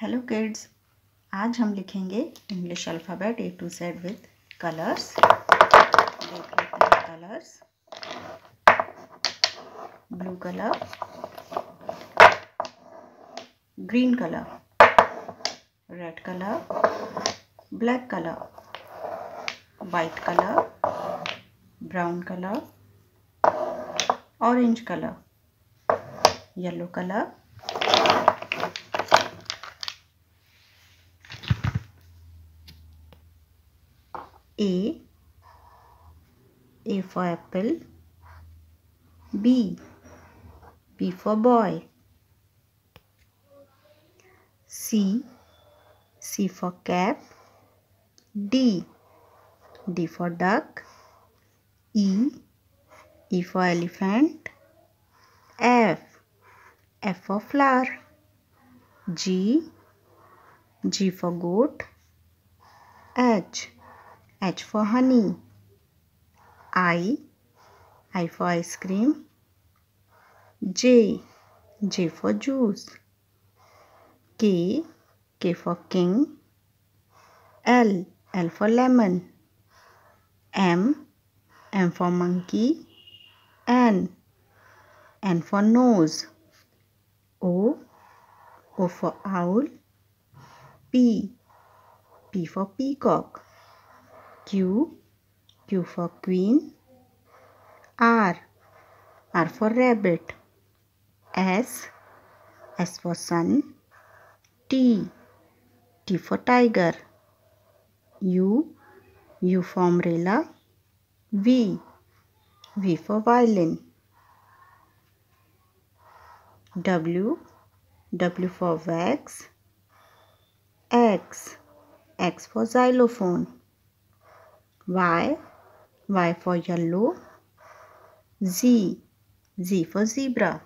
Hello kids, आज हम लिखेंगे English alphabet A to Z with colours. देख लेते हैं colours. Blue colour, green colour, red colour, black colour, white colour, brown colour, orange colour, yellow colour, A for apple, B for boy, C for cap, D for duck, E for elephant, F for flower, G for goat, H for honey, I for ice cream, J for juice, K for king, L for lemon, M for monkey, N for nose, O for owl, P for peacock, Q for queen, R for rabbit, S for sun, T for tiger, U for umbrella, V for violin, W for wax, X for xylophone, Y for yellow, Z for zebra.